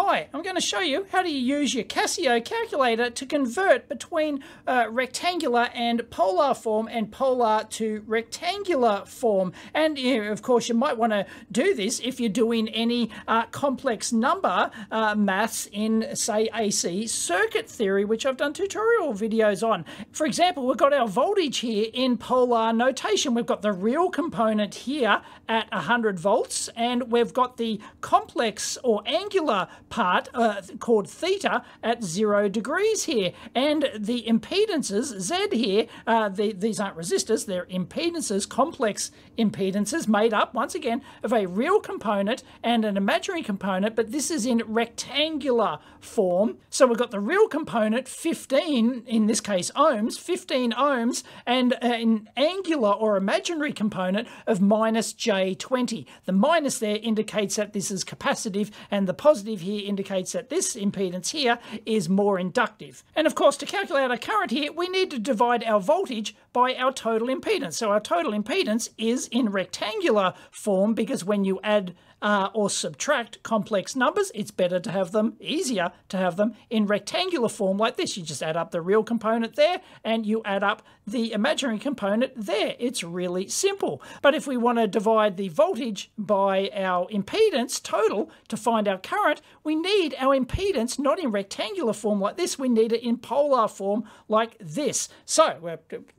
Hi, I'm going to show you how to use your Casio calculator to convert between rectangular and polar form and polar to rectangular form. And of course you might want to do this if you're doing any complex number maths in, say, AC circuit theory, which I've done tutorial videos on. For example, we've got our voltage here in polar notation. We've got the real component here at 100 volts, and we've got the complex or angular part called theta at 0 degrees here, and the impedances Z here, these aren't resistors, they're impedances, complex impedances made up once again of a real component and an imaginary component, but this is in rectangular form. So we've got the real component 15, in this case ohms, 15 ohms, and an angular or imaginary component of minus J20. The minus there indicates that this is capacitive, and the positive here indicates that this impedance here is more inductive. And of course, to calculate our current here, we need to divide our voltage by our total impedance. So our total impedance is in rectangular form, because when you add or subtract complex numbers, it's better to have them, easier to have them in rectangular form like this. You just add up the real component there and you add up the imaginary component there. It's really simple. But if we want to divide the voltage by our impedance total to find our current, we need our impedance not in rectangular form like this, we need it in polar form like this. So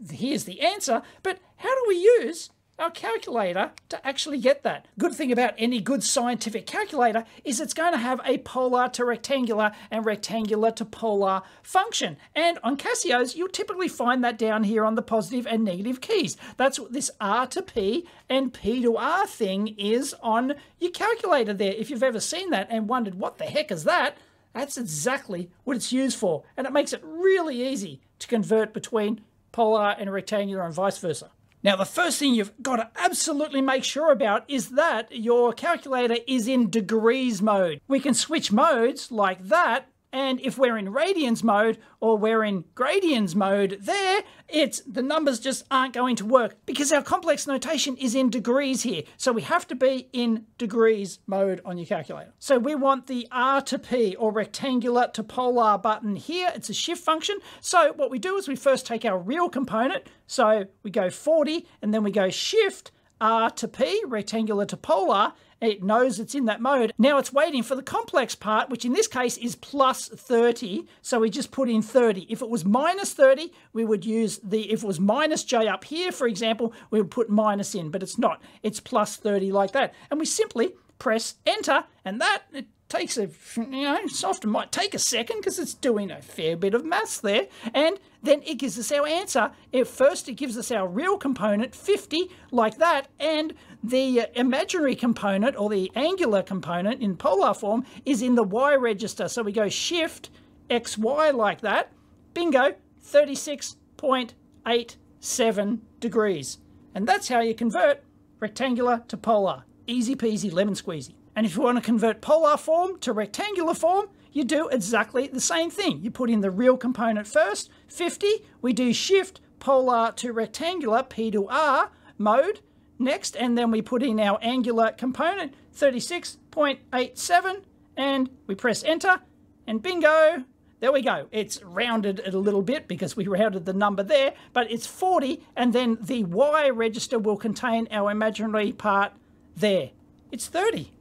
here's the answer, but how do we use our calculator to actually get that? Good thing about any good scientific calculator is it's going to have a polar to rectangular and rectangular to polar function. And on Casios, you'll typically find that down here on the positive and negative keys. That's what this R to P and P to R thing is on your calculator there. If you've ever seen that and wondered what the heck is that, that's exactly what it's used for. And it makes it really easy to convert between polar and rectangular and vice versa. Now, the first thing you've got to absolutely make sure about is that your calculator is in degrees mode. We can switch modes like that, and if we're in radians mode or we're in gradients mode there, it's the numbers just aren't going to work because our complex notation is in degrees here. So we have to be in degrees mode on your calculator. So we want the R to P or rectangular to polar button here. It's a shift function. So what we do is we first take our real component. So we go 40 and then we go shift R to P, rectangular to polar. It knows it's in that mode. Now it's waiting for the complex part, which in this case is plus 30. So we just put in 30. If it was minus 30, we would use the, if it was minus J up here, for example, we would put minus in, but it's not. It's plus 30 like that. And we simply press enter, and that, it takes a, it's often might take a second because it's doing a fair bit of maths there. And then it gives us our answer. At first, it gives us our real component, 50, like that, and the imaginary component, or the angular component in polar form, is in the Y register. So we go shift XY like that. Bingo, 36.87 degrees. And that's how you convert rectangular to polar. Easy peasy, lemon squeezy. And if you want to convert polar form to rectangular form, you do exactly the same thing. You put in the real component first, 50. We do shift polar to rectangular, P to R mode next, and then we put in our angular component, 36.87, and we press enter, and bingo, there we go. It's rounded it a little bit because we rounded the number there, but it's 40, and then the Y register will contain our imaginary part there. It's 30.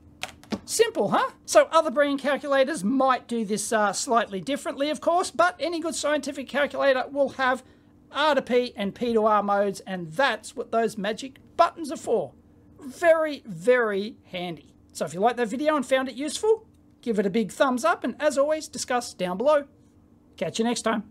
Simple, huh? So other brand calculators might do this slightly differently, of course, but any good scientific calculator will have R to P and P to R modes, and that's what those magic buttons are for. Very, very handy. So if you liked that video and found it useful, give it a big thumbs up, and as always, discuss down below. Catch you next time.